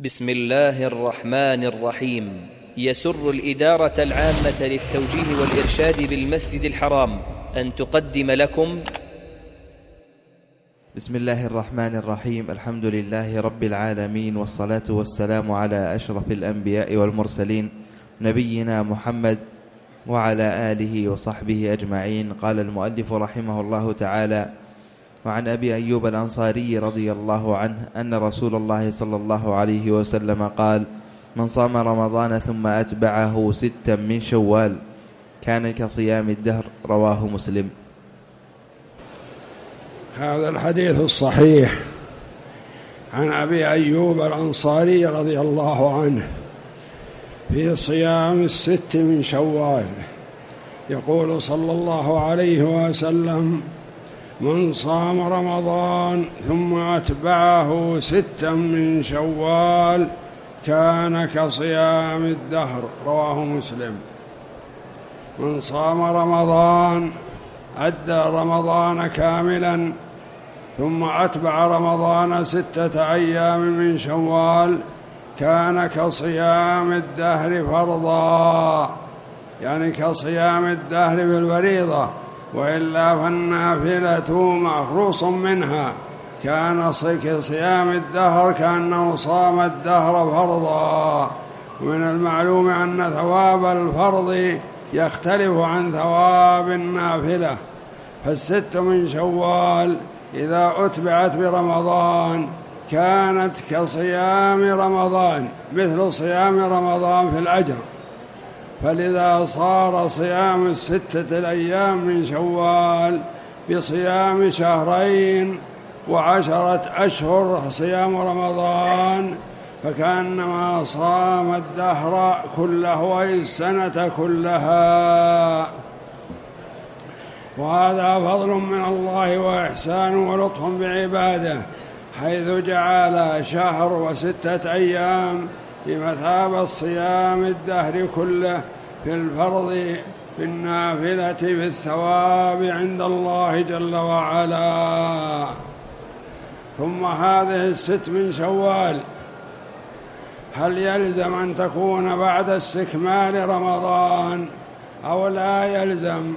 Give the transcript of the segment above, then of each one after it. بسم الله الرحمن الرحيم. يسر الإدارة العامة للتوجيه والإرشاد بالمسجد الحرام أن تقدم لكم بسم الله الرحمن الرحيم. الحمد لله رب العالمين، والصلاة والسلام على أشرف الأنبياء والمرسلين نبينا محمد وعلى آله وصحبه أجمعين. قال المؤلف رحمه الله تعالى: وعن أبي أيوب الأنصاري رضي الله عنه أن رسول الله صلى الله عليه وسلم قال: من صام رمضان ثم أتبعه ستا من شوال كان كصيام الدهر. رواه مسلم. هذا الحديث الصحيح عن أبي أيوب الأنصاري رضي الله عنه في صيام الست من شوال، يقول صلى الله عليه وسلم: من صام رمضان ثم أتبعه ستا من شوال كان كصيام الدهر. رواه مسلم. من صام رمضان، أدى رمضان كاملا ثم أتبع رمضان 6 أيام من شوال، كان كصيام الدهر فرضا، يعني كصيام الدهر بالفريضة، وإلا فالنافلة مخروص منها. كان صيام الدهر كأنه صام الدهر فرضا. ومن المعلوم أن ثواب الفرض يختلف عن ثواب النافلة، فالست من شوال إذا أتبعت برمضان كانت كصيام رمضان، مثل صيام رمضان في الأجر، فلذا صار صيام 6 الأيام من شوال بصيام 2 شهرين و10 أشهر صيام رمضان، فكأنما صام الدهر كله والسنة كلها. وهذا فضل من الله وإحسان ولطف بعباده، حيث جعل 1 شهر و6 أيام بمثابة صيام الدهر كله في الفرض، في النافلة، في الثواب عند الله جل وعلا. ثم هذه 6 من شوال هل يلزم أن تكون بعد استكمال رمضان أو لا يلزم؟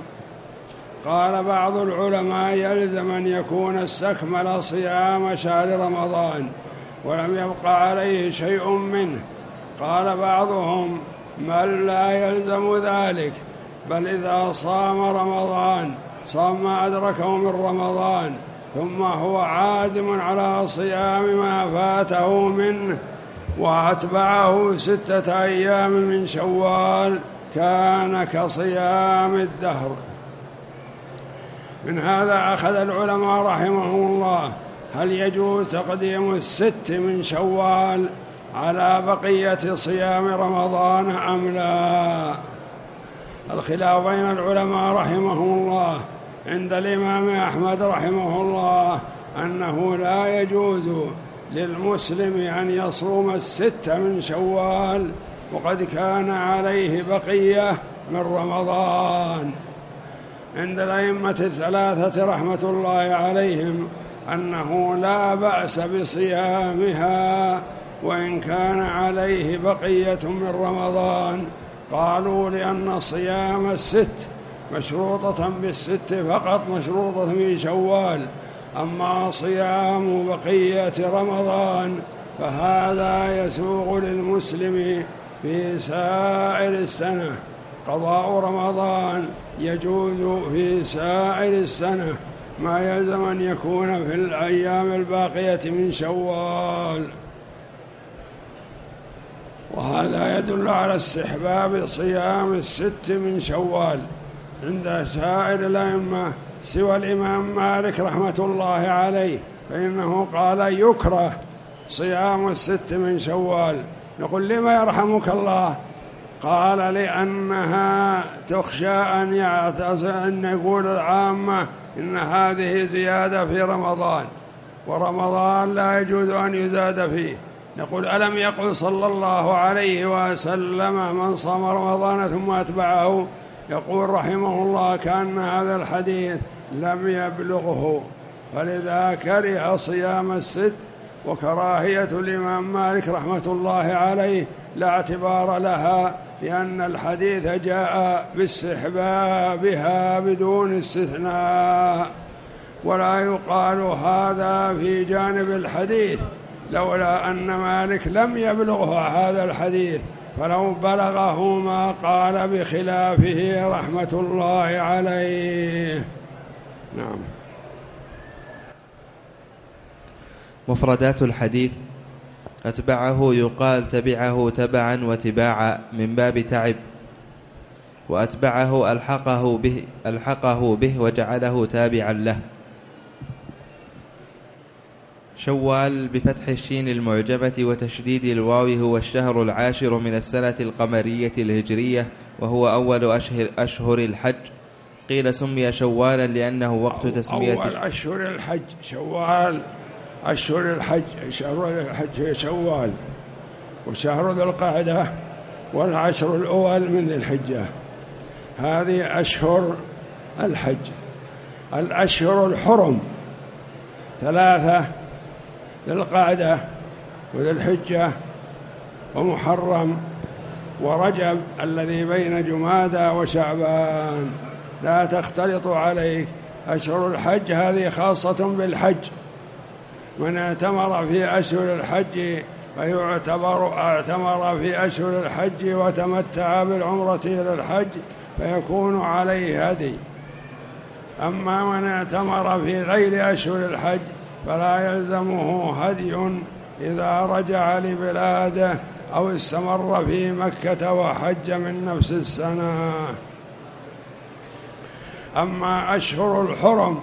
قال بعض العلماء: يلزم أن يكون استكمل صيام شهر رمضان ولم يبقى عليه شيء منه. قال بعضهم: بل لا يلزم ذلك، بل إذا صام رمضان صام ما أدركه من رمضان، ثم هو عازم على صيام ما فاته منه وأتبعه 6 أيام من شوال كان كصيام الدهر. من هذا أخذ العلماء رحمهم الله: هل يجوز تقديم 6 من شوال على بقية صيام رمضان أم لا؟ الخلاف بين العلماء رحمهم الله. عند الإمام أحمد رحمه الله أنه لا يجوز للمسلم أن يصوم 6 من شوال وقد كان عليه بقية من رمضان. عند الأئمة 3 رحمة الله عليهم أنه لا بأس بصيامها وإن كان عليه بقية من رمضان. قالوا: لأن صيام 6 مشروطة ب6 فقط، مشروطة في شوال، أما صيام بقية رمضان فهذا يسوغ للمسلم في سائر السنة، قضاء رمضان يجوز في سائر السنة، ما يلزم أن يكون في الأيام الباقية من شوال. وهذا يدل على استحباب صيام 6 من شوال عند سائر الأئمة سوى الإمام مالك رحمة الله عليه، فإنه قال: يكره صيام 6 من شوال. نقول: لما يرحمك الله؟ قال: لأنها تخشى أن يقول العامة إن هذه زيادة في رمضان، ورمضان لا يجوز أن يزاد فيه. نقول: ألم يقل صلى الله عليه وسلم: من صام رمضان ثم أتبعه؟ يقول رحمه الله: كأن هذا الحديث لم يبلغه، فلذا كره صيام 6 وكراهية الإمام مالك رحمة الله عليه لا اعتبار لها، لأن الحديث جاء باستحبابها بدون استثناء، ولا يقال هذا في جانب الحديث لولا أن مالك لم يبلغه هذا الحديث، فلو بلغه ما قال بخلافه رحمة الله عليه. نعم. مفردات الحديث: أتبعه يقال تبعه تبعا وتباعا من باب تعب، وأتبعه ألحقه به وجعله تابعا له. شوال بفتح الشين المعجمة وتشديد الواو هو الشهر العاشر من السنة القمرية الهجرية، وهو أول أشهر الحج. قيل سمي شوالا لأنه وقت تسمية أول أشهر الحج. شوال أشهر الحج، شهر الحج شوال، وشهر ذي القعدة، والعشر الأول من ذي الحجة. هذه أشهر الحج. الأشهر الحرم ثلاثة: ذي القعدة وذي الحجة ومحرم ورجب الذي بين جمادى وشعبان. لا تختلط عليك أشهر الحج، هذه خاصة بالحج. من اعتمر في أشهر الحج فيعتمر في أشهر الحج وتمتع بالعمرة إلى الحج فيكون عليه هدي. أما من اعتمر في غير أشهر الحج فلا يلزمه هدي إذا رجع لبلاده أو استمر في مكة وحج من نفس السنة. أما أشهر الحرم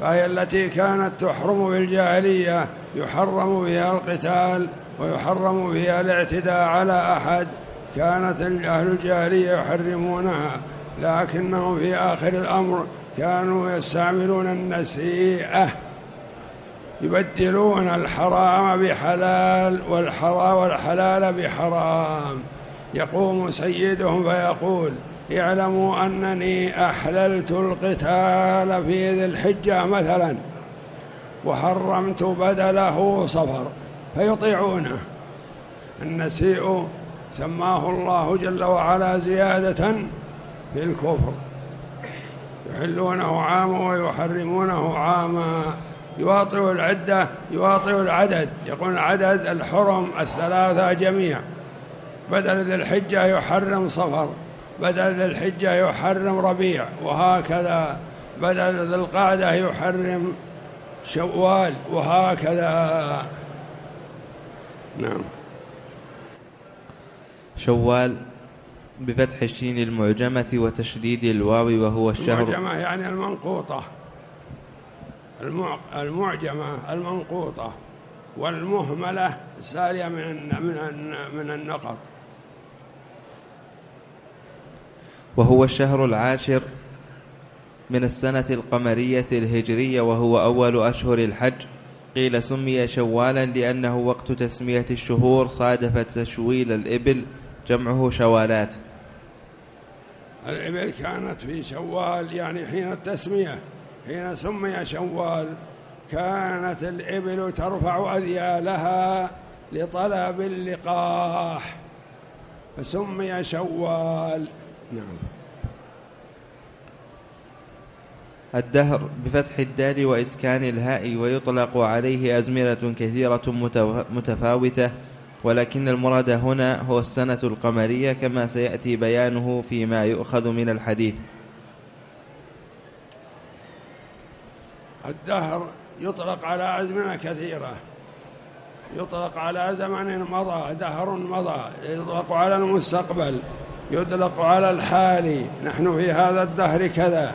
فهي التي كانت تحرم بالجاهلية، يحرم بها القتال ويحرم بها الاعتداء على أحد. كانت أهل الجاهلية يحرمونها، لكنهم في آخر الأمر كانوا يستعملون النسيئة، يبدلون الحرام بحلال والحلال بحرام. يقوم سيدهم فيقول: اعلموا أنني أحللت القتال في ذي الحجة مثلا وحرمت بدله صفر، فيطيعونه. النسيء سماه الله جل وعلا زيادة في الكفر، يحلونه عاما ويحرمونه عاما. يواطئ العدد، يقول عدد الحرم الثلاثة جميع. بدل ذي الحجة يحرم صفر، بدل ذي الحجة يحرم ربيع، وهكذا. بدل ذي القعدة يحرم شوال، وهكذا. نعم. شوال بفتح الشين المعجمة وتشديد الواو، وهو الشهر المعجمة يعني المنقوطة، المعجمة المنقوطة، والمهملة السالية من النقط. وهو الشهر العاشر من السنة القمرية الهجرية، وهو أول أشهر الحج. قيل سمي شوالا لأنه وقت تسمية الشهور صادف تشويل الإبل، جمعه شوالات. الإبل كانت في شوال، يعني حين التسمية، حين سمي شوال كانت الإبل ترفع أذيالها لطلب اللقاح فسمي شوال. نعم. الدهر بفتح الدال وإسكان الهاء، ويطلق عليه أزمنة كثيرة متفاوتة، ولكن المراد هنا هو السنة القمرية كما سيأتي بيانه فيما يؤخذ من الحديث. الدهر يطلق على أزمنة كثيرة، يطلق على زمن مضى، دهر مضى، يطلق على المستقبل، يطلق على الحال، نحن في هذا الدهر كذا،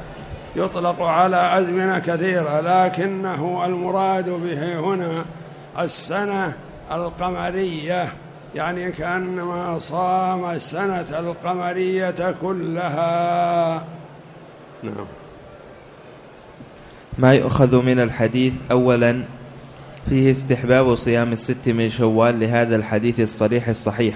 يطلق على أزمنة كثيرة، لكنه المراد به هنا السنة القمرية، يعني كأنما صام السنة القمرية كلها. نعم. ما يؤخذ من الحديث: أولا فيه استحباب صيام الست من شوال لهذا الحديث الصريح الصحيح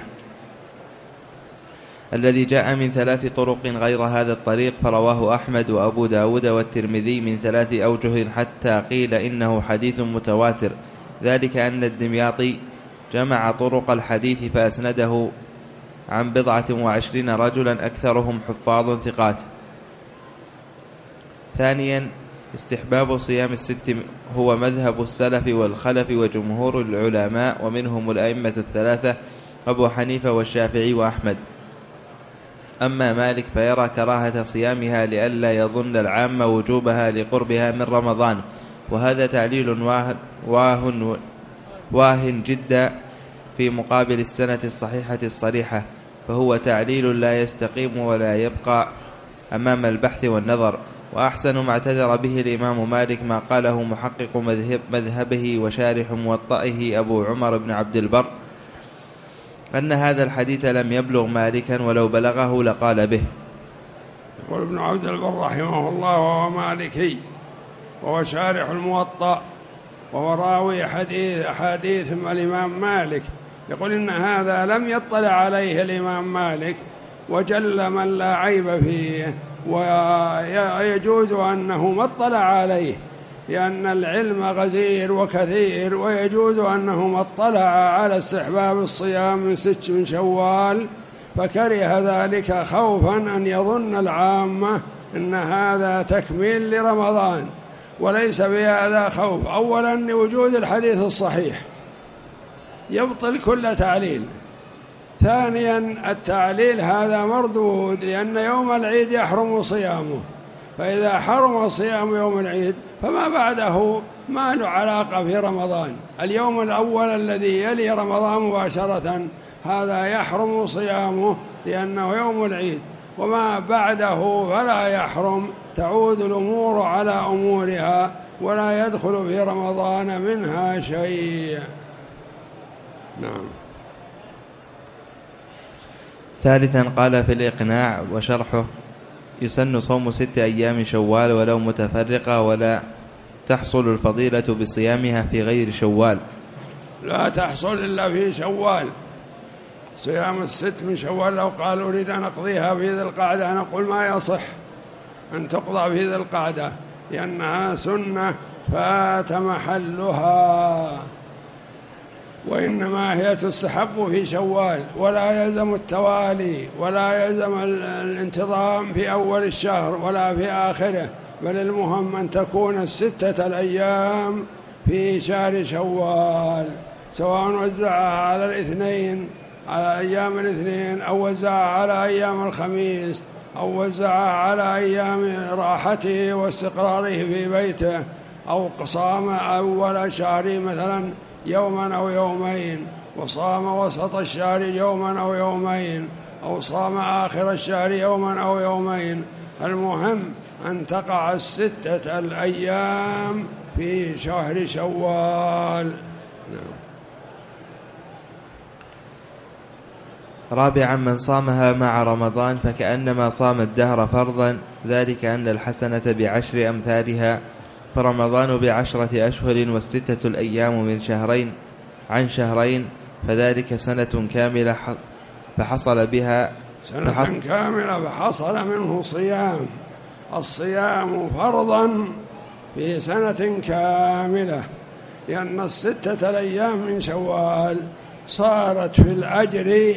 الذي جاء من ثلاث طرق غير هذا الطريق، فرواه أحمد وأبو داود والترمذي من ثلاث أوجه، حتى قيل إنه حديث متواتر، ذلك أن الدمياطي جمع طرق الحديث فأسنده عن 19 رجلا أكثرهم حفاظ ثقات. ثانيا استحباب صيام الست هو مذهب السلف والخلف وجمهور العلماء ومنهم الأئمة الثلاثة أبو حنيفة والشافعي وأحمد. أما مالك فيرى كراهة صيامها لئلا يظن العامة وجوبها لقربها من رمضان، وهذا تعليل واه جدا في مقابل السنة الصحيحة الصريحة، فهو تعليل لا يستقيم ولا يبقى أمام البحث والنظر. وأحسن ما اعتذر به الإمام مالك ما قاله محقق مذهبه وشارح موطئه أبو عمر بن عبد البر أن هذا الحديث لم يبلغ مالكا ولو بلغه لقال به. يقول ابن عبد البر رحمه الله وهو مالكي وهو شارح الموطأ وهو راوي حديث الإمام مالك، يقول إن هذا لم يطلع عليه الإمام مالك وجل من لا عيب فيه، ويجوز أنه ما اطلع عليه لأن العلم غزير وكثير، ويجوز أنه ما اطلع على استحباب الصيام من 6 من شوال فكره ذلك خوفا أن يظن العامة إن هذا تكميل لرمضان، وليس بهذا خوف. أولا لوجود الحديث الصحيح يبطل كل تعليل، ثانيا التعليل هذا مردود لأن يوم العيد يحرم صيامه، فإذا حرم صيام يوم العيد فما بعده ما له علاقة في رمضان. اليوم الأول الذي يلي رمضان مباشرة هذا يحرم صيامه لأنه يوم العيد، وما بعده فلا يحرم، تعود الأمور على أمورها ولا يدخل في رمضان منها شيء. نعم. ثالثا قال في الإقناع وشرحه: يسن صوم 6 أيام شوال ولو متفرقة، ولا تحصل الفضيلة بصيامها في غير شوال. لا تحصل إلا في شوال. صيام 6 من شوال لو قال أريد أن أقضيها في ذي القعدة، نقول ما يصح أن تقضى في ذي القعدة لأنها سنة فات محلها، وإنما هي تستحب في شوال، ولا يلزم التوالي ولا يلزم الانتظام في أول الشهر ولا في آخره، بل المهم أن تكون 6 الأيام في شهر شوال، سواء وزعها على الاثنين على أيام الاثنين أو وزعها على أيام الخميس أو وزعها على أيام راحته واستقراره في بيته، أو صام أول شهر مثلا يوما أو يومين، وصام وسط الشهر يوما أو يومين، أو صام آخر الشهر يوما أو يومين. المهم أن تقع 6 الأيام في شهر شوال. رابعا من صامها مع رمضان فكأنما صام الدهر فرضا، ذلك أن الحسنة ب10 أمثالها، فرمضان ب10 أشهر و6 الأيام من شهرين عن شهرين، فذلك سنة كاملة فحصل بها سنة كاملة فحصل منه صيام. الصيام فرضا في سنة كاملة، لأن 6 الأيام من شوال صارت في الأجر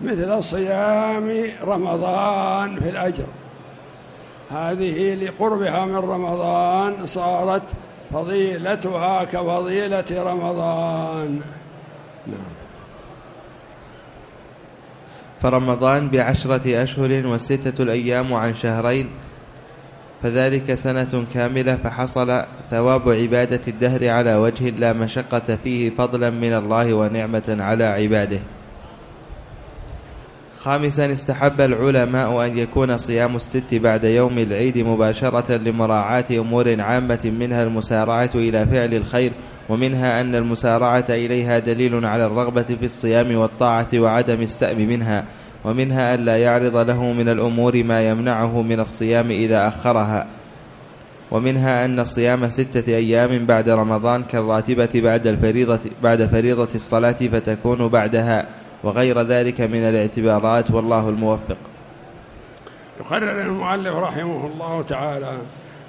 مثل صيام رمضان في الأجر، هذه لقربها من رمضان صارت فضيلتها كفضيلة رمضان. نعم. فرمضان ب10 أشهر و6 الأيام عن شهرين، فذلك سنة كاملة فحصل ثواب عبادة الدهر على وجه لا مشقة فيه، فضلا من الله ونعمة على عباده. خامسا استحب العلماء أن يكون صيام 6 بعد يوم العيد مباشرة لمراعاة أمور عامة، منها المسارعة إلى فعل الخير، ومنها أن المسارعة إليها دليل على الرغبة في الصيام والطاعة وعدم السأم منها، ومنها أن لا يعرض له من الأمور ما يمنعه من الصيام إذا أخرها، ومنها أن صيام 6 أيام بعد رمضان كالراتبة بعد فريضة الصلاة فتكون بعدها، وغير ذلك من الاعتبارات، والله الموفق. يقرر المؤلف رحمه الله تعالى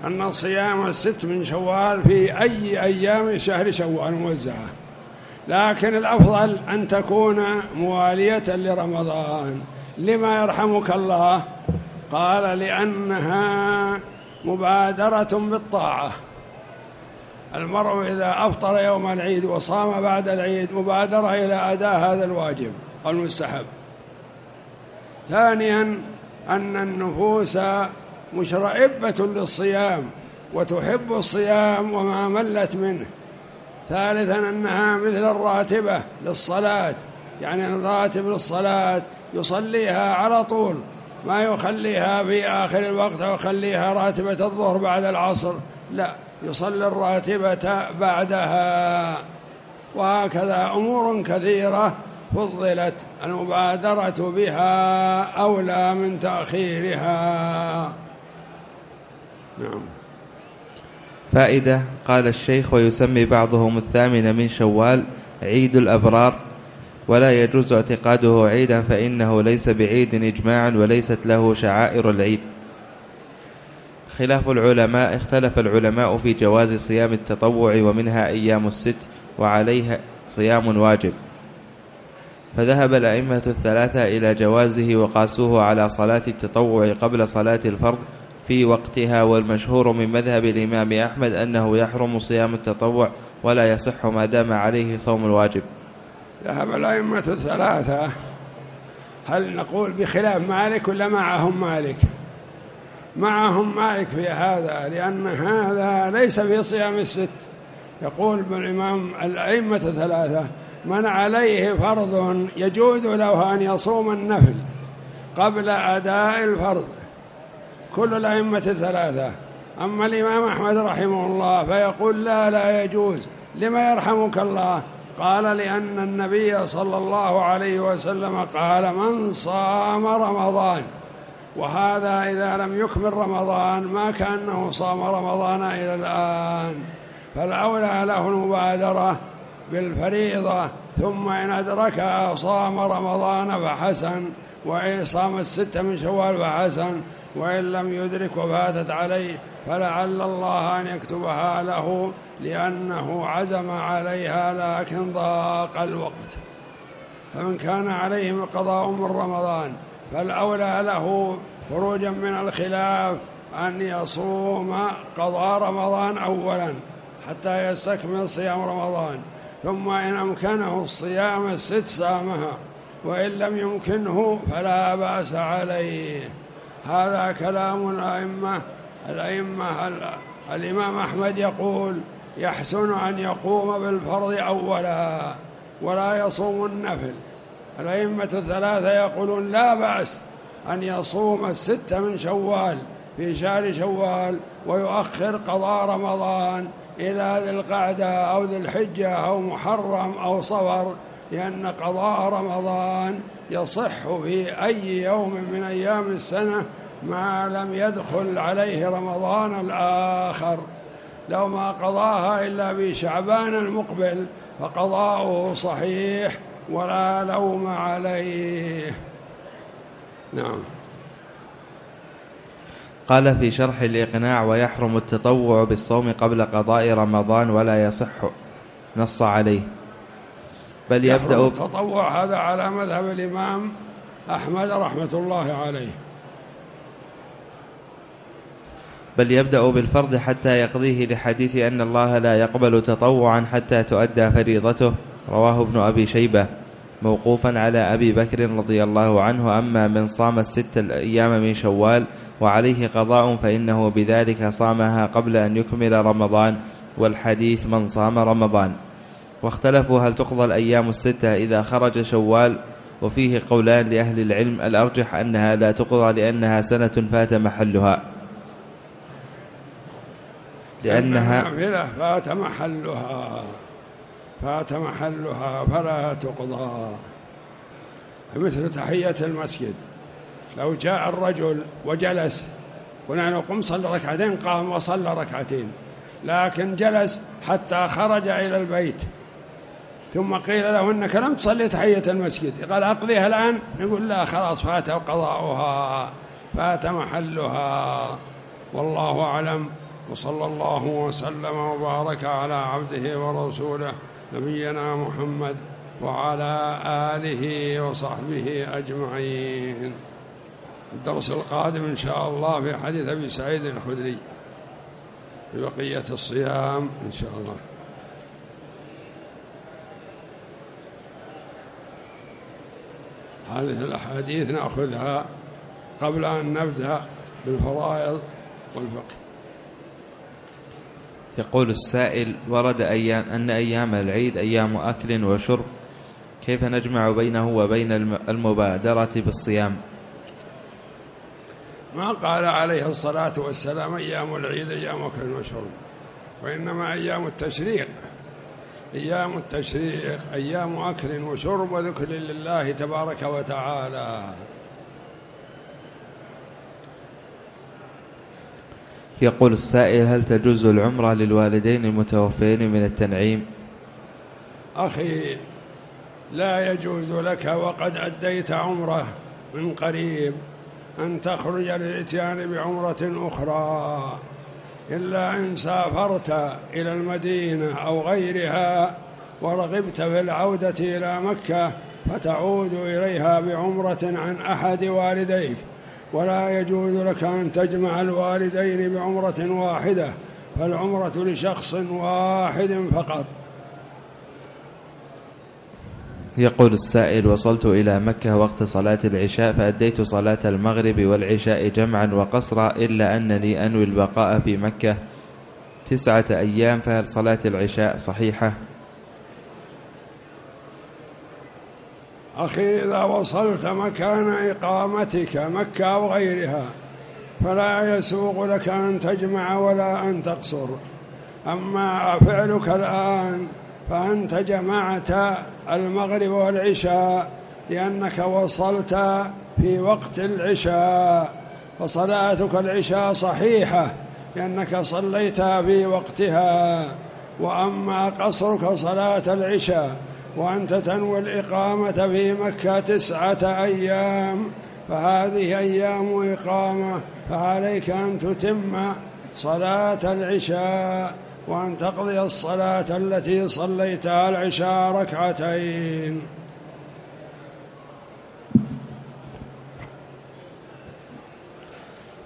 أن صيام الست من شوال في أي أيام شهر شوال موزعة، لكن الأفضل أن تكون موالية لرمضان. لما يرحمك الله؟ قال لأنها مبادرة بالطاعة. المرء إذا أفطر يوم العيد وصام بعد العيد مبادرة إلى أداء هذا الواجب والمستحب. ثانيا أن النفوس مشرئبة للصيام وتحب الصيام وما ملت منه. ثالثا أنها مثل الراتبة للصلاة، يعني الراتب للصلاة يصليها على طول، ما يخليها في آخر الوقت ويخليها راتبة الظهر بعد العصر، لا، يصلي الراتبة بعدها. وهكذا أمور كثيرة فضلت المبادرة بها أولى من تأخيرها. نعم. فائدة: قال الشيخ: ويسمي بعضهم الثامنة من شوال عيد الأبرار، ولا يجوز اعتقاده عيدا فإنه ليس بعيد إجماعا وليست له شعائر العيد. خلاف العلماء: اختلف العلماء في جواز صيام التطوع ومنها أيام الست وعليها صيام واجب، فذهب الأئمة الثلاثة إلى جوازه وقاسوه على صلاة التطوع قبل صلاة الفرض في وقتها، والمشهور من مذهب الإمام أحمد أنه يحرم صيام التطوع ولا يصح ما دام عليه صوم الواجب. ذهب الأئمة الثلاثة، هل نقول بخلاف مالك ولا معهم مالك؟ معهم مالك في هذا، لأن هذا ليس في صيام الست. يقول بالإمام الأئمة الثلاثة: من عليه فرض يجوز له أن يصوم النفل قبل أداء الفرض، كل الأئمة الثلاثة. أما الإمام أحمد رحمه الله فيقول: لا يجوز. لما يرحمك الله؟ قال: لأن النبي صلى الله عليه وسلم قال: من صام رمضان، وهذا إذا لم يكمل رمضان ما كأنه صام رمضان إلى الآن. فالأولى له المبادرة بالفريضة، ثم إن أدرك صام رمضان فحسن، وإن صام الستة من شوال فحسن، وإن لم يدرك وفاتت عليه فلعل الله أن يكتبها له، لأنه عزم عليها لكن ضاق الوقت. فمن كان عليهم قضاء من رمضان فالأولى له خروجا من الخلاف أن يصوم قضاء رمضان أولا حتى يستكمل صيام رمضان، ثم إن أمكنه الصيام الست صامها، وإن لم يمكنه فلا بأس عليه. هذا كلام الأئمة. الإمام أحمد يقول: يحسن أن يقوم بالفرض أولا ولا يصوم النفل. الأئمة الثلاثة يقولون: لا بأس أن يصوم الستة من شوال في شهر شوال ويؤخر قضاء رمضان إلى ذي القعدة أو ذي الحجة أو محرم أو صفر، لأن قضاء رمضان يصح في أي يوم من أيام السنة ما لم يدخل عليه رمضان الآخر. لو ما قضاها إلا بشعبان المقبل فقضاؤه صحيح ولا لوم عليه. نعم. قال في شرح الإقناع: ويحرم التطوع بالصوم قبل قضاء رمضان ولا يصح نص عليه، بل يبدأ التطوع. هذا على مذهب الإمام أحمد رحمة الله عليه، بل يبدأ بالفرض حتى يقضيه، لحديث أن الله لا يقبل تطوعا حتى تؤدى فريضته، رواه ابن أبي شيبة موقوفا على أبي بكر رضي الله عنه. أما من صام الست الأيام من شوال وعليه قضاء فإنه بذلك صامها قبل أن يكمل رمضان، والحديث من صام رمضان. واختلفوا هل تقضى الأيام الستة إذا خرج شوال، وفيه قولان لأهل العلم: الأرجح أنها لا تقضى لأنها سنة فات محلها، فات محلها فلا تقضى. مثل تحية المسجد، لو جاء الرجل وجلس قلنا له: قم صلى ركعتين، قام وصلى ركعتين، لكن جلس حتى خرج إلى البيت، ثم قيل له: إنك لم تصلي تحية المسجد، قال: أقضيها الآن؟ نقول: لا، خلاص، فات قضاؤها، فات محلها. والله أعلم. وصلى الله وسلم وبارك على عبده ورسوله نبينا محمد وعلى آله وصحبه أجمعين. الدرس القادم إن شاء الله في حديث أبي سعيد الخدري في بقية الصيام إن شاء الله. هذه الأحاديث نأخذها قبل أن نبدأ بالفرائض والفقه. يقول السائل: ورد أن أيام العيد أيام أكل وشرب، كيف نجمع بينه وبين المبادرة بالصيام؟ ما قال عليه الصلاة والسلام أيام العيد أيام أكل وشرب، وإنما أيام التشريق. أيام التشريق أيام أكل وشرب وذكر لله تبارك وتعالى. يقول السائل: هل تجوز العمرة للوالدين المتوفين من التنعيم؟ أخي، لا يجوز لك وقد أديت عمرة من قريب أن تخرج للإتيان بعمرة أخرى، إلا إن سافرت إلى المدينة أو غيرها ورغبت بالعودة إلى مكة فتعود إليها بعمرة عن أحد والديك، ولا يجوز لك أن تجمع الوالدين بعمرة واحدة، فالعمرة لشخص واحد فقط. يقول السائل: وصلت إلى مكة وقت صلاة العشاء فأديت صلاة المغرب والعشاء جمعا وقصرا، إلا أنني أنوي البقاء في مكة 9 أيام، فهل صلاة العشاء صحيحة؟ أخي، إذا وصلت مكان إقامتك مكة أو غيرها فلا يسوغ لك أن تجمع ولا أن تقصر. أما فعلك الآن فأنت جمعت المغرب والعشاء لأنك وصلت في وقت العشاء، فصلاتك العشاء صحيحة لأنك صليت في وقتها. وأما قصرك صلاة العشاء وأنت تنوي الإقامة في مكة 9 أيام، فهذه أيام إقامة، فعليك أن تتم صلاة العشاء وأن تقضي الصلاة التي صليتها العشاء 2 ركعة.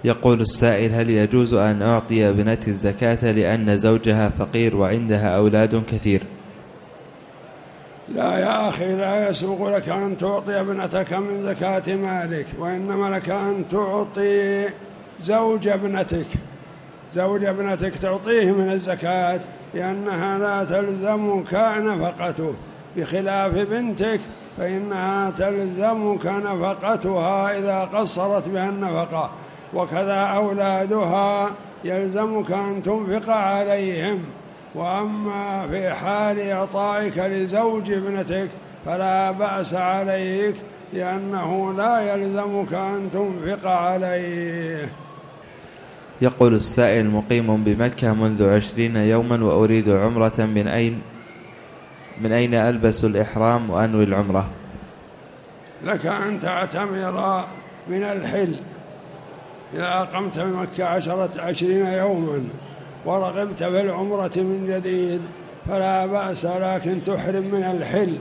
يقول السائل: هل يجوز أن أعطي ابنتي الزكاة لأن زوجها فقير وعندها أولاد كثير؟ لا يا أخي، لا يسوغ لك أن تعطي ابنتك من زكاة مالك، وإنما لك أن تعطي زوج ابنتك تعطيه من الزكاة، لأنها لا تلزمك نفقته، بخلاف بنتك فإنها تلزمك نفقتها إذا قصرت بها النفقة، وكذا أولادها يلزمك أن تنفق عليهم. وأما في حال إعطائك لزوج ابنتك فلا بأس عليك، لأنه لا يلزمك أن تنفق عليه. يقول السائل: مقيم بمكة منذ 20 يوما وأريد عمرة، من أين ألبس الإحرام وأنوي العمرة؟ لك أن تعتمر من الحل. إذا أقمت بمكة 20 يوما ورغبت بالعمرة من جديد فلا بأس، لكن تحرم من الحل،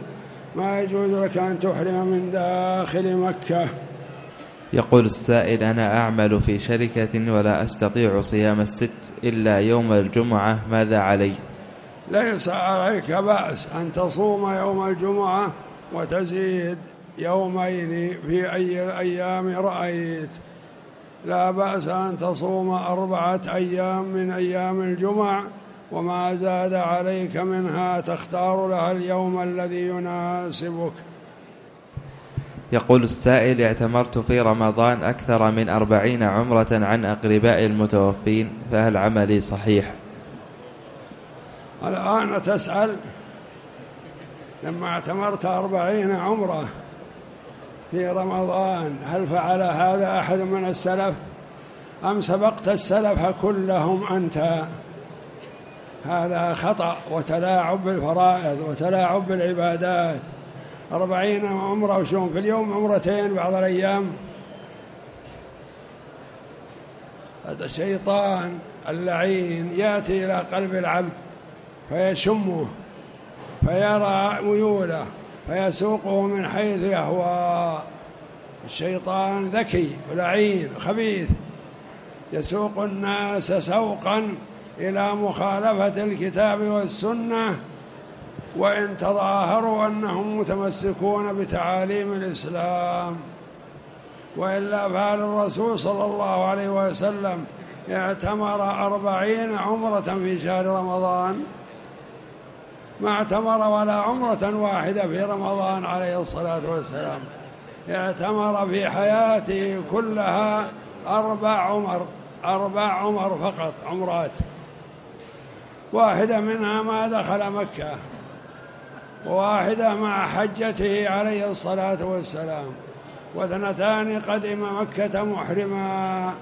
ما يجوز لك أن تحرم من داخل مكة. يقول السائل: أنا أعمل في شركة ولا أستطيع صيام 6 إلا يوم الجمعة، ماذا علي؟ ليس عليك بأس أن تصوم يوم الجمعة وتزيد 2 في أي الأيام رأيت، لا بأس أن تصوم 4 أيام من أيام الجمعة، وما زاد عليك منها تختار لها اليوم الذي يناسبك. يقول السائل: اعتمرت في رمضان أكثر من 40 عمرة عن أقرباء المتوفين، فهل عملي صحيح؟ الآن تسأل؟ لما اعتمرت 40 عمرة في رمضان هل فعل هذا أحد من السلف أم سبقت السلف كلهم أنت؟ هذا خطأ وتلاعب بالفرائض وتلاعب بالعبادات. 40 عمرة وشون في اليوم 2 عمرة بعض الأيام، هذا الشيطان اللعين يأتي إلى قلب العبد فيشمه فيرى ميوله فيسوقه من حيث يهوى. الشيطان ذكي ولعين خبيث، يسوق الناس سوقا إلى مخالفة الكتاب والسنة وإن تظاهروا أنهم متمسكون بتعاليم الإسلام، وإلا فعل الرسول صلى الله عليه وسلم اعتمر 40 عمرة في شهر رمضان، ما اعتمر ولا عمرة واحدة في رمضان عليه الصلاة والسلام، اعتمر في حياته كلها 4 عمر فقط، عمرات واحدة منها ما دخل مكة، وواحدة مع حجته عليه الصلاة والسلام، واثنتان قدم مكة محرما.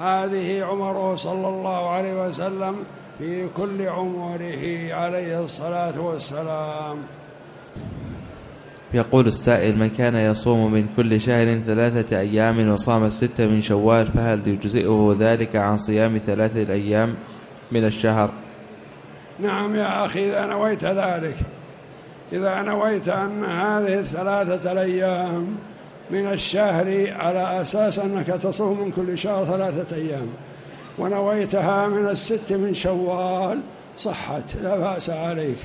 هذه عمره صلى الله عليه وسلم في كل عمره عليه الصلاة والسلام. يقول السائل: من كان يصوم من كل شهر 3 أيام وصام ال6 من شوال فهل يجزئه ذلك عن صيام 3 أيام من الشهر؟ نعم يا أخي، إذا نويت ذلك، إذا نويت أن هذه 3 أيام من الشهر على أساس أنك تصوم من كل شهر 3 أيام ونويتها من ال6 من شوال صحت، لا بأس عليك،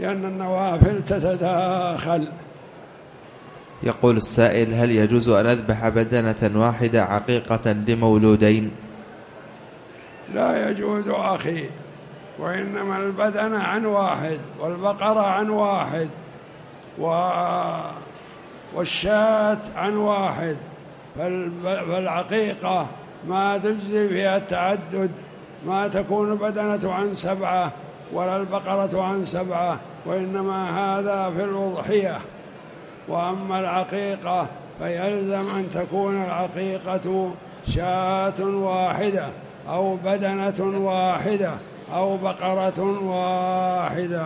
لأن النوافل تتداخل. يقول السائل: هل يجوز أن أذبح بدنة واحدة عقيقة لمولودين؟ لا يجوز أخي، وإنما البدنة عن واحد، والبقرة عن واحد، والشاة عن واحد، فالعقيقة ما تجزي فيها التعدد، ما تكون بدنة عن 7 ولا البقرة عن 7، وإنما هذا في الأضحية. وأما العقيقة فيلزم أن تكون العقيقة شاة واحدة أو بدنة واحدة أو بقرة واحدة.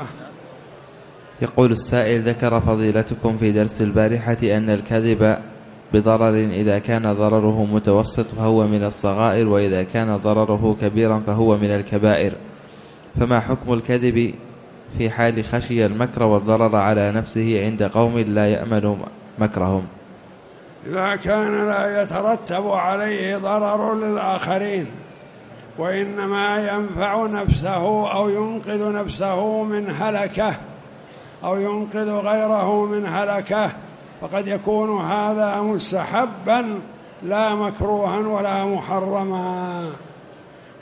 يقول السائل: ذكر فضيلتكم في درس البارحة أن الكذب بضرر إذا كان ضرره متوسط فهو من الصغائر، وإذا كان ضرره كبيرا فهو من الكبائر، فما حكم الكذب في حال خشي المكر والضرر على نفسه عند قوم لا يأمن مكرهم؟ إذا كان لا يترتب عليه ضرر للآخرين وإنما ينفع نفسه أو ينقذ نفسه من هلكة أو ينقذ غيره من هلكة، فقد يكون هذا مستحبا لا مكروها ولا محرما،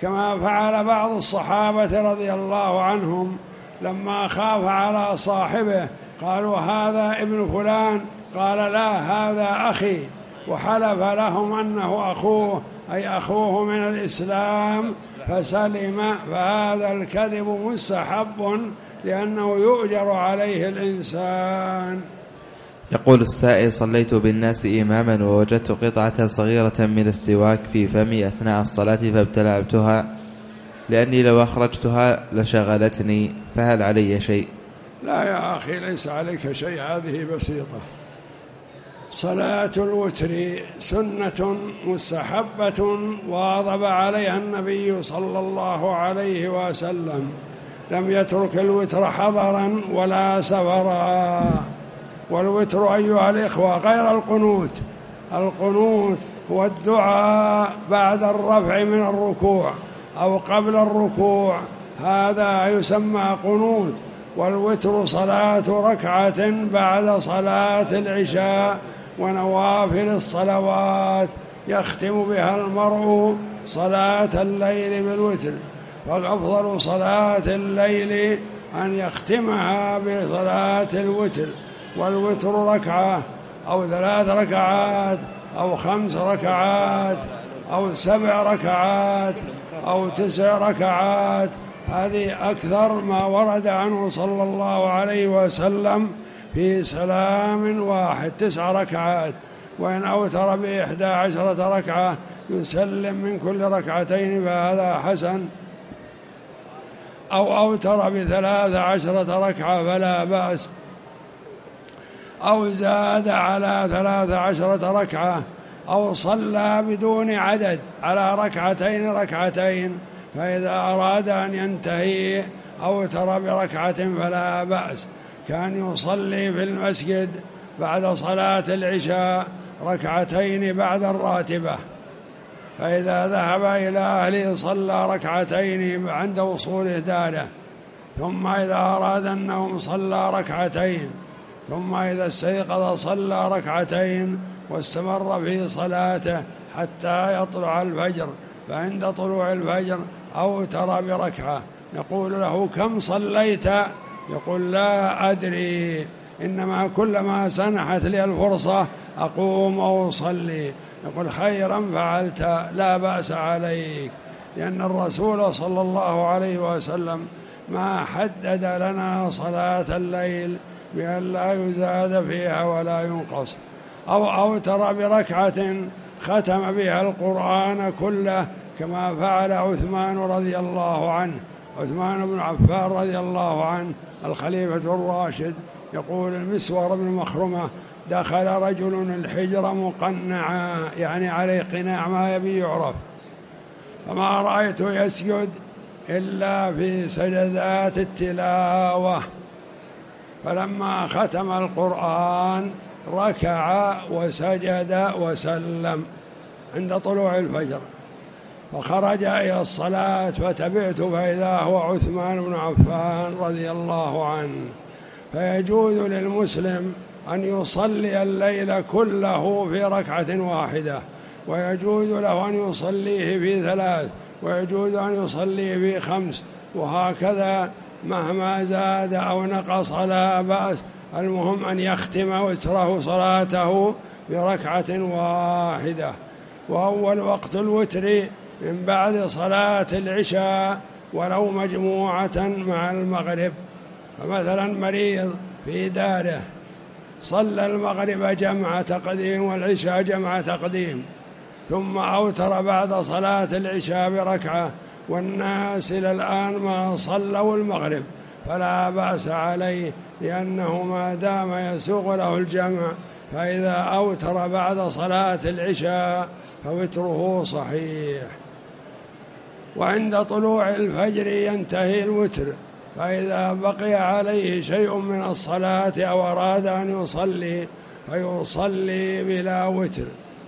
كما فعل بعض الصحابة رضي الله عنهم لما خاف على صاحبه قالوا: هذا ابن فلان، قال: لا، هذا أخي، وحلف لهم أنه أخوه، أي أخوه من الإسلام، فسلم. فهذا الكذب مستحب لأنه يؤجر عليه الإنسان. يقول السائل: صليت بالناس إماما ووجدت قطعة صغيرة من السواك في فمي أثناء الصلاة فابتلعتها لأني لو أخرجتها لشغلتني، فهل علي شيء؟ لا يا أخي، ليس عليك شيء، هذه بسيطة. صلاة الوتر سنة مستحبة واظب عليها النبي صلى الله عليه وسلم، لم يترك الوتر حضرا ولا سفرا. والوتر أيها الإخوة غير القنوت، القنوت هو الدعاء بعد الرفع من الركوع أو قبل الركوع، هذا يسمى قنوت. والوتر صلاة ركعة بعد صلاة العشاء ونوافل الصلوات، يختم بها المرء صلاة الليل بالوتر، فالأفضل صلاة الليل أن يختمها بصلاة الوتر. والوتر 1 ركعة أو 3 ركعات أو 5 ركعات أو 7 ركعات أو 9 ركعات، هذه أكثر ما ورد عنه صلى الله عليه وسلم في سلام واحد، 9 ركعات. وإن أوتر ب11 ركعة يسلم من كل ركعتين فهذا حسن، أو أوتر ب13 ركعة فلا بأس، أو زاد على 13 ركعة أو صلى بدون عدد على ركعتين فإذا أراد أن ينتهي أو ترى بركعة فلا بأس. كان يصلي في المسجد بعد صلاة العشاء ركعتين بعد الراتبة، فإذا ذهب إلى أهله صلى ركعتين عند وصوله داره، ثم إذا أراد النوم صلى ركعتين، ثم إذا استيقظ صلى ركعتين، واستمر في صلاته حتى يطلع الفجر، فعند طلوع الفجر أوتر بركعة. نقول له: كم صليت؟ يقول: لا أدري، إنما كلما سنحت لي الفرصة أقوم وأصلي. يقول: خيرا فعلت، لا بأس عليك، لأن الرسول صلى الله عليه وسلم ما حدد لنا صلاة الليل بأن لا يزاد فيها ولا ينقص. أو أوتر بركعة ختم بها القرآن كله، كما فعل عثمان رضي الله عنه، عثمان بن عفان رضي الله عنه الخليفة الراشد. يقول المسور بن مخرمة: دخل رجل الحجر مقنعا، يعني عليه قناع ما يبي يعرف، فما رأيته يسجد إلا في سجدات التلاوة، فلما ختم القرآن ركع وسجد وسلم عند طلوع الفجر، فخرج إلى الصلاة فتبعت فإذا هو عثمان بن عفان رضي الله عنه. فيجوز للمسلم أن يصلي الليل كله في ركعة واحدة، ويجوز له أن يصليه في 3، ويجوز أن يصليه في 5، وهكذا مهما زاد أو نقص لا بأس. المهم أن يختم وتره صلاته بركعة واحدة. وأول وقت الوتر من بعد صلاة العشاء ولو مجموعة مع المغرب. فمثلا مريض في داره صلى المغرب جمع تقديم والعشاء جمع تقديم، ثم أوتر بعد صلاة العشاء بركعة، والناس إلى الآن ما صلوا المغرب، فلا بأس عليه، لأنه ما دام يسوغ له الجمع فإذا أوتر بعد صلاة العشاء فوتره صحيح. وعند طلوع الفجر ينتهي الوتر، فإذا بقي عليه شيء من الصلاة أو أراد أن يصلي فيصلي بلا وتر،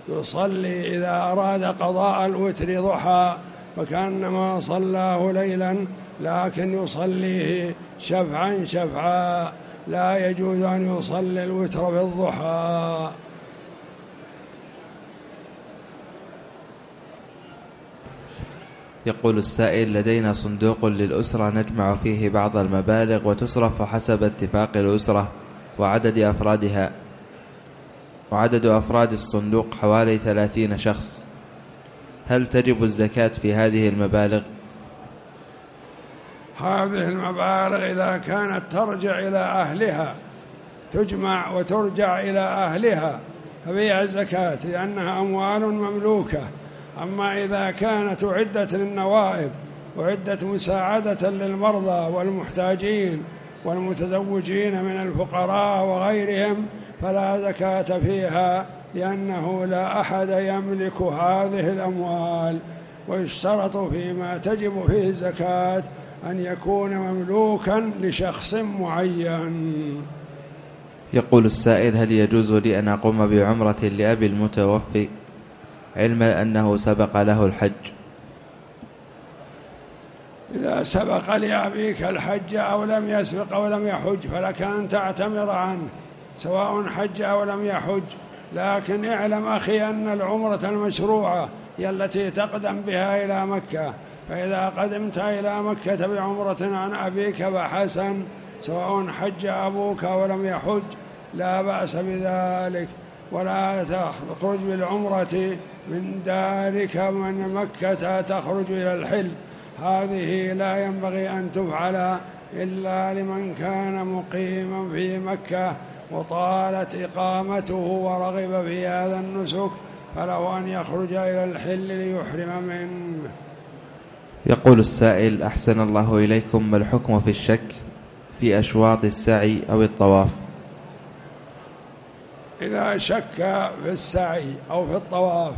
يصلي إذا أراد قضاء الوتر ضحى فكأنما صلاه ليلا، لكن يصليه شفعا شفعا، لا يجوز أن يصلي الوتر في الضحى. يقول السائل: لدينا صندوق للأسرة نجمع فيه بعض المبالغ وتصرف حسب اتفاق الأسرة وعدد أفرادها، وعدد أفراد الصندوق حوالي 30 شخص، هل تجب الزكاة في هذه المبالغ؟ هذه المبالغ إذا كانت ترجع إلى أهلها، تجمع وترجع إلى أهلها، ففيها الزكاة، لأنها أموال مملوكة. أما إذا كانت عدة للنوائب وعدة مساعدة للمرضى والمحتاجين والمتزوجين من الفقراء وغيرهم فلا زكاة فيها، لأنه لا أحد يملك هذه الأموال. ويشترط فيما تجب فيه الزكاة أن يكون مملوكا لشخص معين. يقول السائل: هل يجوز لي أن أقوم بعمرة لأبي المتوفي علما أنه سبق له الحج؟ إذا سبق لأبيك الحج أو لم يسبق أو لم يحج فلك أن تعتمر عنه، سواء حج أو لم يحج. لكن اعلم أخي أن العمرة المشروعة هي التي تقدم بها إلى مكة، فإذا قدمت إلى مكة بعمرة عن أبيك فحسن، سواء حج أبوك أو لم يحج لا بأس بذلك. ولا تخرج بالعمرة من دارك من مكة تخرج إلى الحل، هذه لا ينبغي أن تفعل إلا لمن كان مقيما في مكة وطالت إقامته ورغب في هذا النسك، فله أن يخرج إلى الحل ليحرم منه. يقول السائل: أحسن الله إليكم، ما الحكم في الشك في أشواط السعي أو الطواف؟ إذا شك في السعي أو في الطواف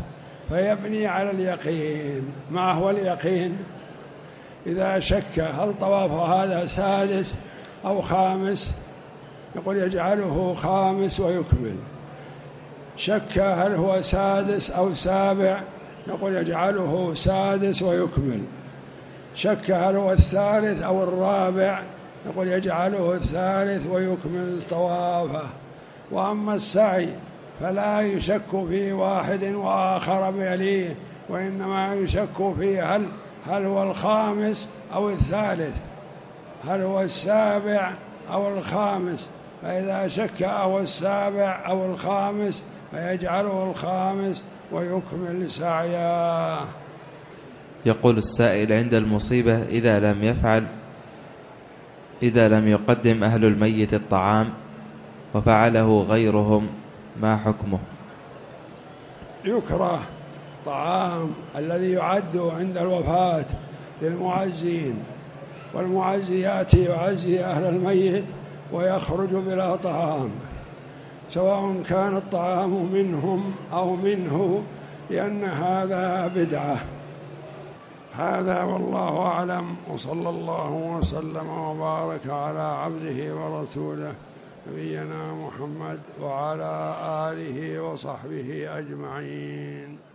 فيبني على اليقين. ما هو اليقين؟ إذا شك هل طوافه هذا سادس أو خامس، يقول يجعله خامس ويكمل. شك هل هو سادس أو سابع، نقول يجعله سادس ويكمل. شك هل هو الثالث أو الرابع، نقول يجعله الثالث ويكمل طوافه. وأما السعي فلا يشك في واحد وآخر بيليه، وإنما يشك في هل هو الخامس أو الثالث، هل هو السابع أو الخامس. فإذا شك أو السابع أو الخامس فيجعله الخامس ويكمل سعيه. يقول السائل: عند المصيبة إذا لم يقدم أهل الميت الطعام وفعله غيرهم ما حكمه؟ يكره الطعام الذي يعد عند الوفاة للمعزين، والمعزيات يعزي أهل الميت ويخرج بلا طعام، سواء كان الطعام منهم أو منه، لأن هذا بدعة. هذا والله أعلم، وصلى الله وسلم وبارك على عبده ورسوله نبينا محمد وعلى آله وصحبه أجمعين.